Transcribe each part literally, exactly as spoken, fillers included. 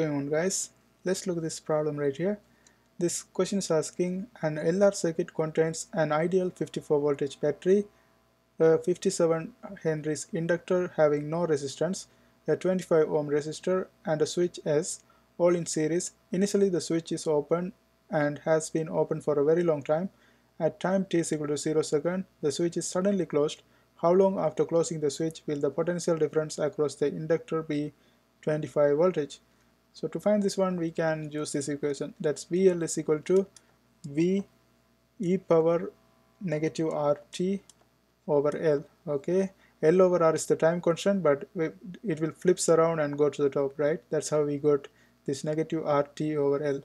going on, guys? Let's look at this problem right here. This question is asking an L R circuit contains an ideal fifty-four voltage battery, a fifty-seven Henry's inductor having no resistance, a twenty-five ohm resistor and a switch S, all in series. Initially the switch is open and has been open for a very long time. At time t is equal to zero second, the switch is suddenly closed. How long after closing the switch will the potential difference across the inductor be twenty-five voltage? So to find this one, we can use this equation. That's V L is equal to V e power negative R T over L. Okay, L over R is the time constant, but it will flips around and go to the top, right? That's how we got this negative R T over L.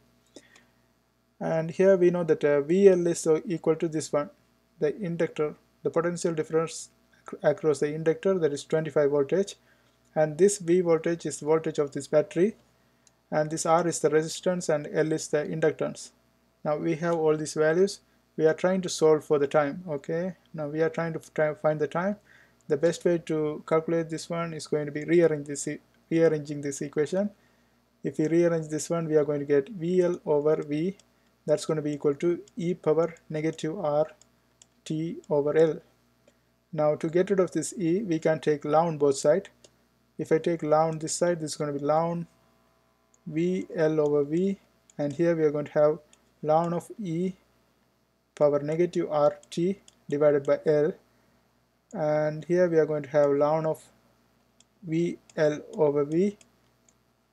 And here we know that uh, V L is equal to this one, the inductor, the potential difference across the inductor, that is twenty-five voltage. And this V voltage is voltage of this battery, and this R is the resistance and L is the inductance. Now we have all these values. We are trying to solve for the time. Okay, now we are trying to try find the time. The best way to calculate this one is going to be rearrange this e rearranging this equation. If we rearrange this one, we are going to get V L over V, that's going to be equal to e power negative R T over L. Now to get rid of this e, we can take ln both sides. If I take ln this side, this is going to be ln V L over V, and here we are going to have ln of e power negative R T divided by L, and here we are going to have ln of V L over V,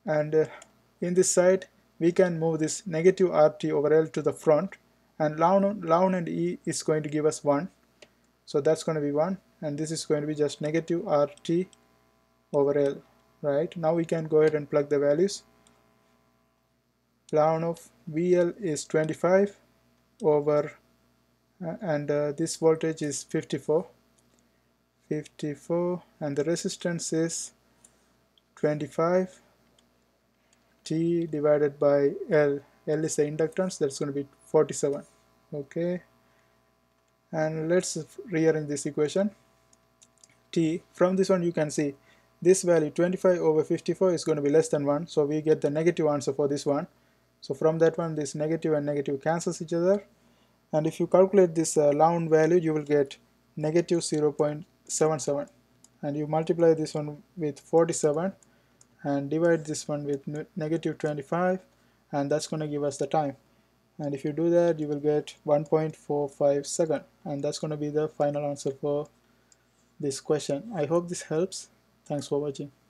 and uh, in this side we can move this negative R T over L to the front, and ln, ln and e is going to give us one, so that's going to be one, and this is going to be just negative R T over L. Right, now we can go ahead and plug the values. Ln of V L is twenty-five over uh, and uh, this voltage is fifty-four fifty-four, and the resistance is twenty-five T divided by L. L is the inductance, that's going to be forty-seven. Okay, and let's rearrange this equation. T, from this one you can see this value twenty-five over fifty-four is going to be less than one, so we get the negative answer for this one. So from that one, this negative and negative cancels each other, and if you calculate this uh, ln value, you will get negative zero point seven seven, and you multiply this one with forty-seven and divide this one with negative twenty-five, and that's going to give us the time. And if you do that, you will get one point four five second, and that's going to be the final answer for this question. I hope this helps. Thanks for watching.